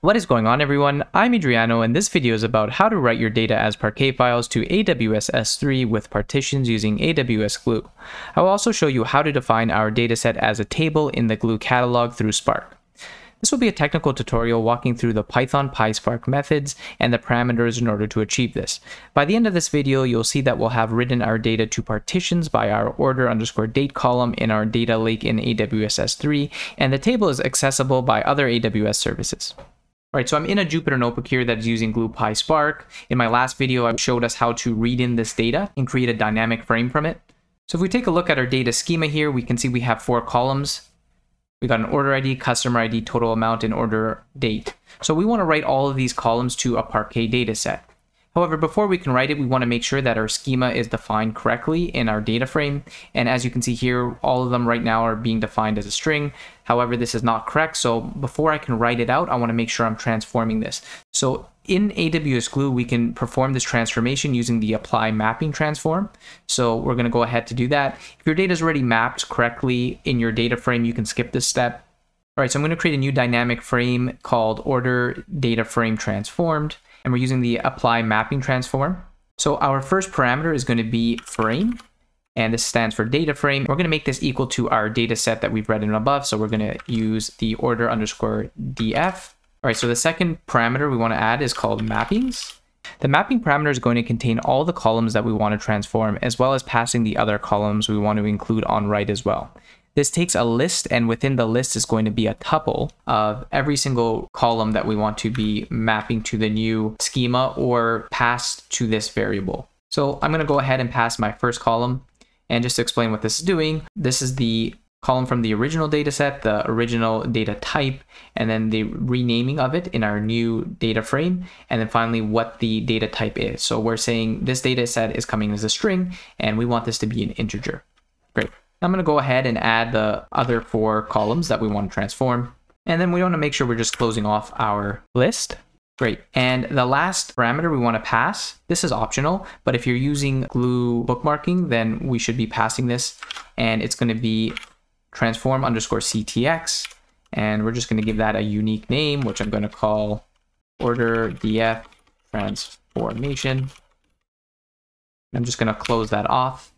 What is going on, everyone? I'm Adriano, and this video is about how to write your data as Parquet files to AWS S3 with partitions using AWS Glue. I will also show you how to define our dataset as a table in the Glue catalog through Spark. This will be a technical tutorial walking through the Python PySpark methods and the parameters in order to achieve this. By the end of this video, you'll see that we'll have written our data to partitions by our order_date column in our data lake in AWS S3, and the table is accessible by other AWS services. Alright, so I'm in a Jupyter notebook here that is using Glue PySpark. In my last video, I showed us how to read in this data and create a dynamic frame from it. So if we take a look at our data schema here, we can see we have four columns. We got an order ID, customer ID, total amount, and order date. So we want to write all of these columns to a Parquet data set. However, before we can write it, we want to make sure that our schema is defined correctly in our data frame. And as you can see here, all of them right now are being defined as a string. However, this is not correct. So before I can write it out, I want to make sure I'm transforming this. So in AWS Glue, we can perform this transformation using the apply mapping transform. So we're going to go ahead to do that. If your data is already mapped correctly in your data frame, you can skip this step. All right, so I'm going to create a new dynamic frame called order data frame transformed. And we're using the apply mapping transform. So our first parameter is going to be frame, and this stands for data frame. We're going to make this equal to our data set that we've read in above. So we're going to use the order_df. All right, so the second parameter we want to add is called mappings. The mapping parameter is going to contain all the columns that we want to transform, as well as passing the other columns we want to include on right as well. This takes a list, and within the list is going to be a tuple of every single column that we want to be mapping to the new schema or passed to this variable. So I'm going to go ahead and pass my first column. And just to explain what this is doing, this is the column from the original data set, the original data type, and then the renaming of it in our new data frame, and then finally what the data type is. So we're saying this data set is coming as a string, and we want this to be an integer. Great. I'm going to go ahead and add the other four columns that we want to transform. And then we want to make sure we're just closing off our list. Great. And the last parameter we want to pass, this is optional, but if you're using Glue bookmarking, then we should be passing this, and it's going to be transform_ctx. And we're just going to give that a unique name, which I'm going to call order df transformation. I'm just going to close that off.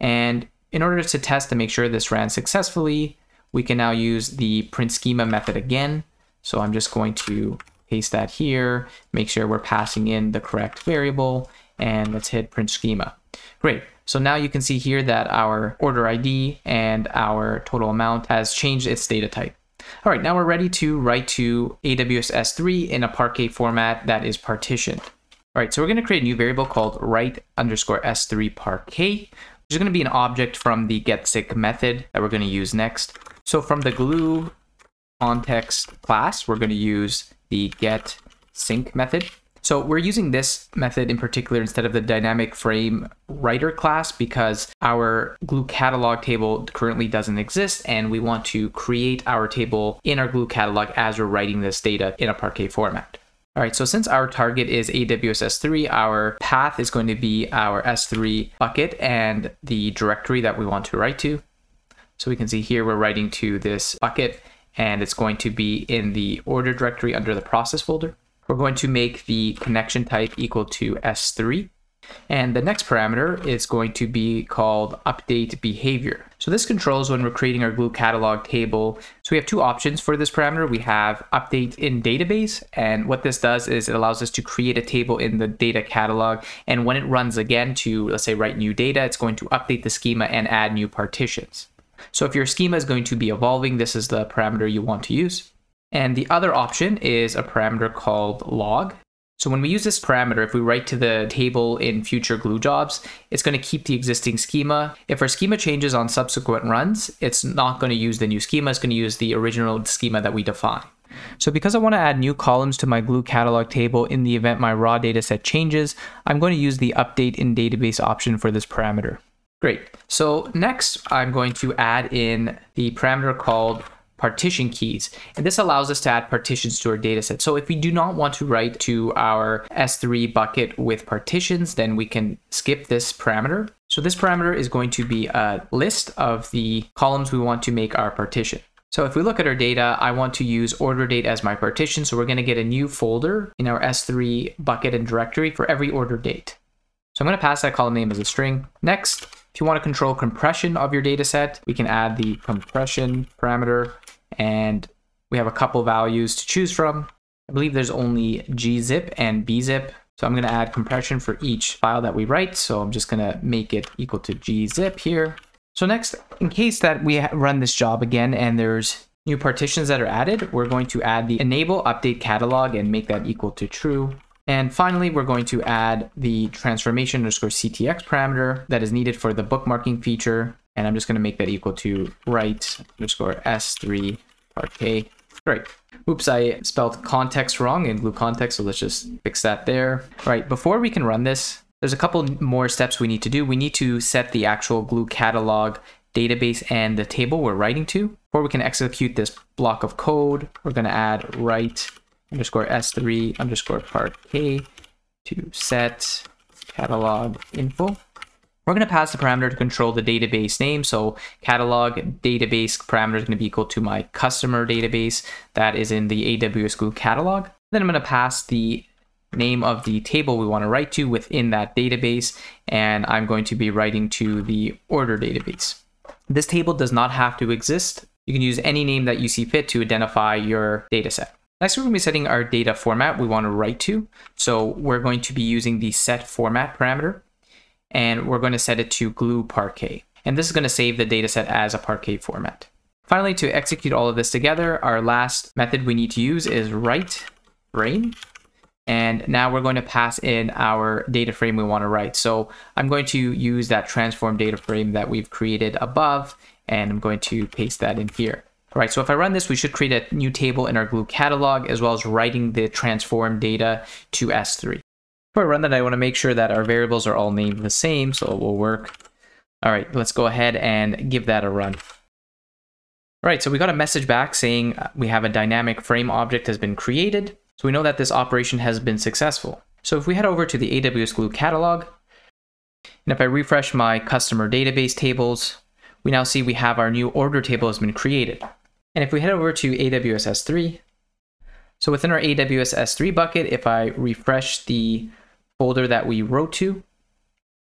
And in order to test to make sure this ran successfully, we can now use the print schema method again. So I'm just going to paste that here, make sure we're passing in the correct variable, and let's hit print schema. Great. So now you can see here that our order ID and our total amount has changed its data type. All right, now we're ready to write to AWS S3 in a Parquet format that is partitioned. All right, so we're going to create a new variable called write_S3Parquet. There's going to be an object from the getSink method that we're going to use next. So from the glueContext class, we're going to use the getSink method. So we're using this method in particular instead of the DynamicFrameWriter class because our Glue catalog table currently doesn't exist, and we want to create our table in our Glue catalog as we're writing this data in a Parquet format. All right, so since our target is AWS S3, our path is going to be our S3 bucket and the directory that we want to write to. So we can see here we're writing to this bucket, and it's going to be in the order directory under the process folder. We're going to make the connection type equal to S3. And the next parameter is going to be called update behavior. So this controls when we're creating our Glue catalog table. So we have two options for this parameter. We have update in database, and what this does is it allows us to create a table in the data catalog. And when it runs again to, let's say, write new data, it's going to update the schema and add new partitions. So if your schema is going to be evolving, this is the parameter you want to use. And the other option is a parameter called log. So when we use this parameter, if we write to the table in future Glue jobs, it's going to keep the existing schema. If our schema changes on subsequent runs, it's not going to use the new schema. It's going to use the original schema that we define. So because I want to add new columns to my Glue catalog table in the event my raw data set changes, I'm going to use the update in database option for this parameter. Great. So next, I'm going to add in the parameter called partition keys. And this allows us to add partitions to our data set. So if we do not want to write to our S3 bucket with partitions, then we can skip this parameter. So this parameter is going to be a list of the columns we want to make our partition. So if we look at our data, I want to use order date as my partition. So we're going to get a new folder in our S3 bucket and directory for every order date. So I'm going to pass that column name as a string. Next, if you want to control compression of your data set, we can add the compression parameter, and we have a couple values to choose from. I believe there's only gzip and bzip. So I'm going to add compression for each file that we write. So I'm just going to make it equal to gzip here. So next, in case that we run this job again and there's new partitions that are added, we're going to add the enable update catalog and make that equal to true. And finally, we're going to add the transformation underscore CTX parameter that is needed for the bookmarking feature. And I'm just going to make that equal to write underscore S3 Parquet. Right. Oops, I spelled context wrong in glueContext, so let's just fix that there. All right, before we can run this, there's a couple more steps we need to do. We need to set the actual glue catalog database and the table we're writing to. Before we can execute this block of code, we're going to add write underscore S3 underscore Parquet to set catalog info. We're going to pass the parameter to control the database name. So catalog database parameter is going to be equal to my customer database that is in the AWS Glue catalog. Then I'm going to pass the name of the table we want to write to within that database. And I'm going to be writing to the order database. This table does not have to exist. You can use any name that you see fit to identify your data set. Next, we're going to be setting our data format we want to write to. So we're going to be using the set format parameter. And we're going to set it to glue Parquet. And this is going to save the dataset as a Parquet format. Finally, to execute all of this together, our last method we need to use is write frame. And now we're going to pass in our data frame we want to write. So I'm going to use that transform data frame that we've created above, and I'm going to paste that in here. All right, so if I run this, we should create a new table in our glue catalog, as well as writing the transform data to S3. Before I run that, I want to make sure that our variables are all named the same, so it will work. All right, let's go ahead and give that a run. All right, so we got a message back saying we have a dynamic frame object has been created. So we know that this operation has been successful. So if we head over to the AWS Glue catalog, and if I refresh my customer database tables, we now see we have our new order table has been created. And if we head over to AWS S3, so within our AWS S3 bucket, if I refresh the folder that we wrote to,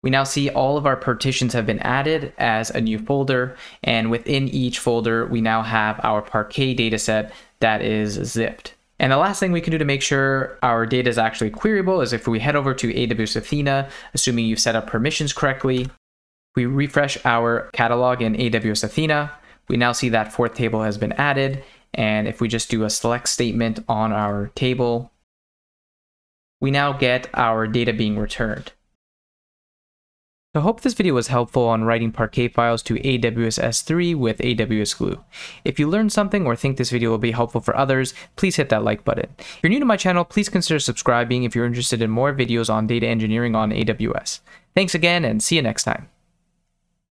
we now see all of our partitions have been added as a new folder, and within each folder we now have our Parquet dataset that is zipped. And the last thing we can do to make sure our data is actually queryable is if we head over to AWS Athena, assuming you've set up permissions correctly, we refresh our catalog in AWS Athena, we now see that fourth table has been added, and if we just do a select statement on our table, we now get our data being returned. So I hope this video was helpful on writing Parquet files to AWS S3 with AWS Glue. If you learned something or think this video will be helpful for others, please hit that like button. If you're new to my channel, please consider subscribing if you're interested in more videos on data engineering on AWS. Thanks again, and see you next time.